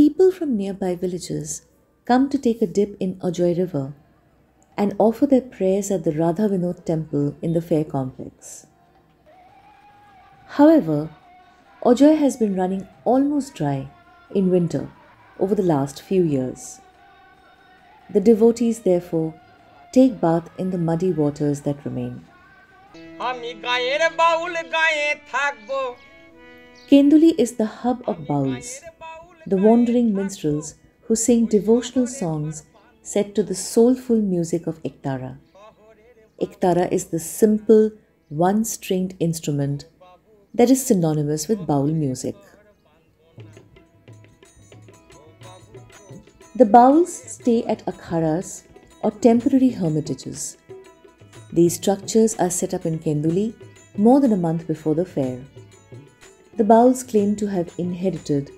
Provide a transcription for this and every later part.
People from nearby villages come to take a dip in Ajoy River and offer their prayers at the Radha Vinod temple in the fair complex. However, Ajoy has been running almost dry in winter over the last few years. The devotees therefore take bath in the muddy waters that remain. Kenduli is the hub of bauls, the wandering minstrels who sing devotional songs set to the soulful music of Ektara. Ektara is the simple, one-stringed instrument that is synonymous with baul music. The bauls stay at akharas or temporary hermitages. These structures are set up in Kenduli more than a month before the fair. The bauls claim to have inherited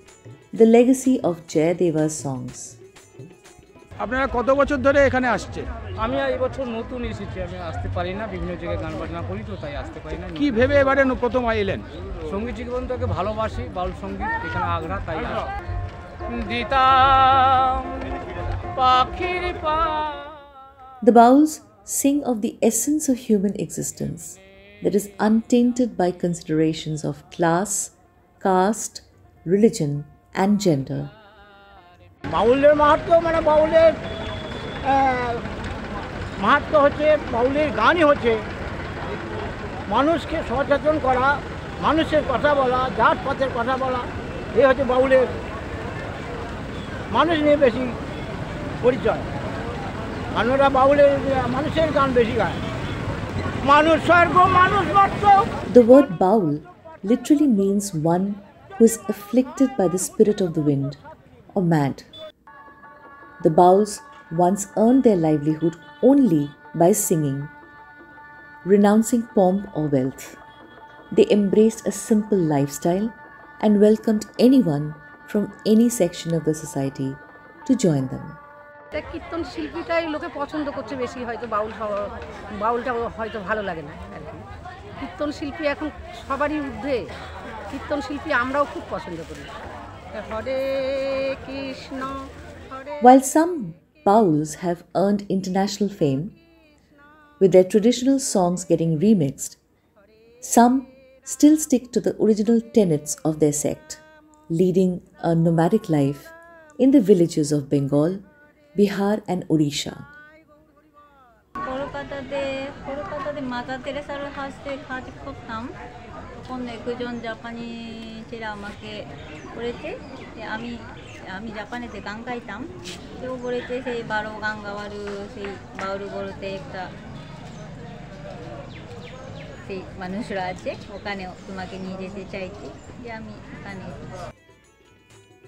the legacy of Jayadeva's songs. The bauls sing of the essence of human existence that is untainted by considerations of class, caste, religion and gender. The word baul literally means one who is afflicted by the spirit of the wind or mad. The bauls once earned their livelihood only by singing, renouncing pomp or wealth. They embraced a simple lifestyle and welcomed anyone from any section of the society to join them. While some bauls have earned international fame, with their traditional songs getting remixed, some still stick to the original tenets of their sect, leading a nomadic life in the villages of Bengal, Bihar and Odisha.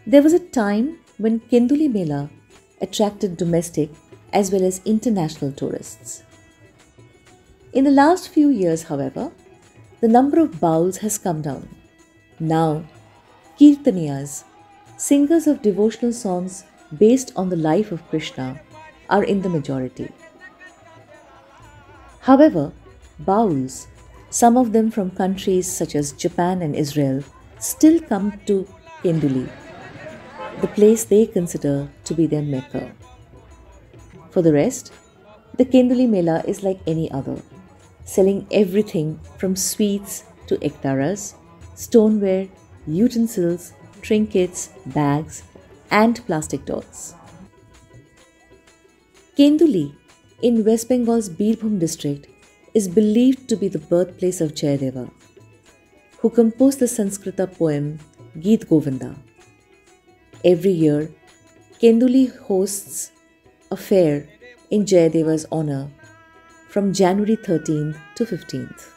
There was a time when Kenduli Mela attracted domestic as well as international tourists. In the last few years, however, the number of bauls has come down. Now, kirtaniyas, singers of devotional songs based on the life of Krishna, are in the majority. However, bauls, some of them from countries such as Japan and Israel, still come to Kenduli, the place they consider to be their Mecca. For the rest, the Kenduli Mela is like any other, selling everything from sweets to ektaras, stoneware, utensils, trinkets, bags and plastic dots. Kenduli in West Bengal's Birbhum district is believed to be the birthplace of Jayadeva, who composed the Sanskrita poem Gita Govinda. Every year, Kenduli hosts a fair in Jayadeva's honour from January 13th to 15th.